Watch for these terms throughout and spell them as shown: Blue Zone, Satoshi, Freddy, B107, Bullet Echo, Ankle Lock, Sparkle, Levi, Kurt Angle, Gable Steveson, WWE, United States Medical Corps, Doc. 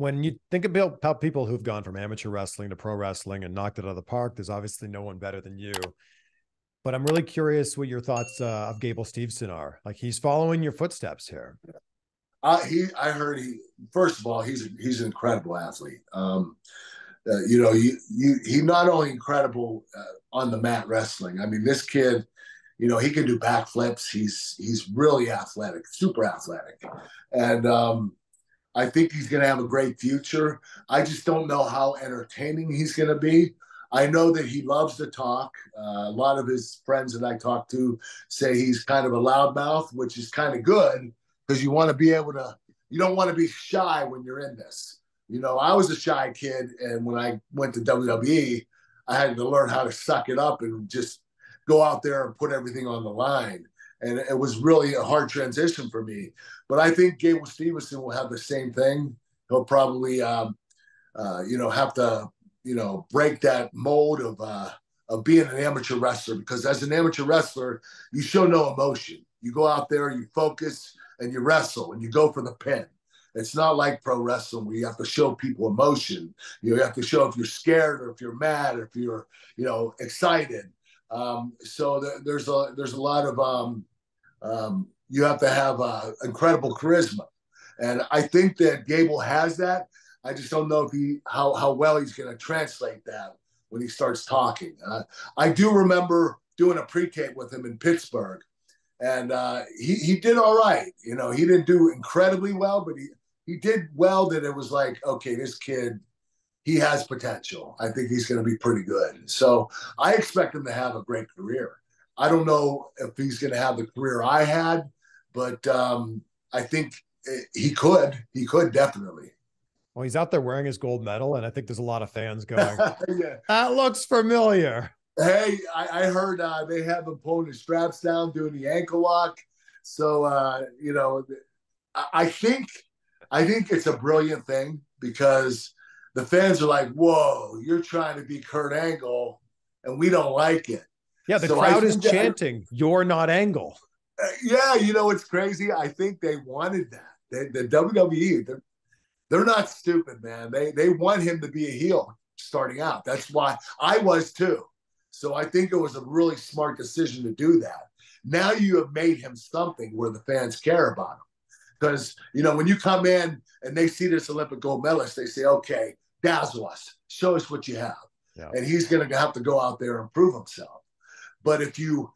when you think about how people who've gone from amateur wrestling to pro wrestling and knocked it out of the park, there's obviously no one better than you. But I'm really curious what your thoughts of Gable Steveson are. Like, he's following your footsteps here. First of all, he's an incredible athlete. You know, he not only incredible on the mat wrestling. I mean, this kid, you know, he can do backflips. He's really athletic, super athletic. And I think he's going to have a great future. I just don't know how entertaining he's going to be. I know that he loves to talk. A lot of his friends that I talk to say he's kind of a loudmouth, which is kind of good because you want to be able to, you don't want to be shy when you're in this. You know, I was a shy kid, and when I went to WWE, I had to learn how to suck it up and just go out there and put everything on the line. And it was really a hard transition for me. But I think Gable Steveson will have the same thing. He'll probably, you know, have to, you know, break that mold of being an amateur wrestler, because as an amateur wrestler, you show no emotion. You go out there, you focus, and you wrestle, and you go for the pin. It's not like pro wrestling where you have to show people emotion. You know, you have to show if you're scared or if you're mad or if you're, you know, excited. So there's a lot of you have to have incredible charisma, and I think that Gable has that. I just don't know if how well he's going to translate that when he starts talking. I do remember doing a pre-tape with him in Pittsburgh, and he did all right. You know, he didn't do incredibly well, but he did well that it was like, okay, this kid, he has potential. I think he's going to be pretty good. So I expect him to have a great career. I don't know if he's going to have the career I had, but I think he could definitely. Well, he's out there wearing his gold medal, and I think there's a lot of fans going, yeah, that looks familiar. Hey, I heard they have him pulling his straps down, doing the ankle lock. So, you know, I think it's a brilliant thing, because the fans are like, whoa, you're trying to be Kurt Angle, and we don't like it. Yeah, the crowd is chanting, you're not Angle. Yeah, you know, it's crazy. I think they wanted that. The WWE, they're not stupid, man. They want him to be a heel starting out. That's why I was too. So I think it was a really smart decision to do that. Now you have made him something where the fans care about him. Because, you know, when you come in and they see this Olympic gold medalist, they say, okay, dazzle us. Show us what you have. Yeah. And he's going to have to go out there and prove himself. But if you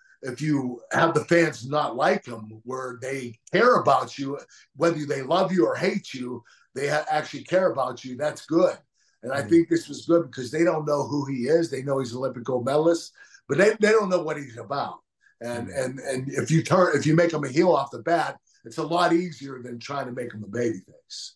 have the fans not like him, where they care about you, whether they love you or hate you, they actually care about you. That's good. And I think this was good because they don't know who he is. They know he's an Olympic gold medalist, but they don't know what he's about. And and if you make him a heel off the bat, it's a lot easier than trying to make him a babyface.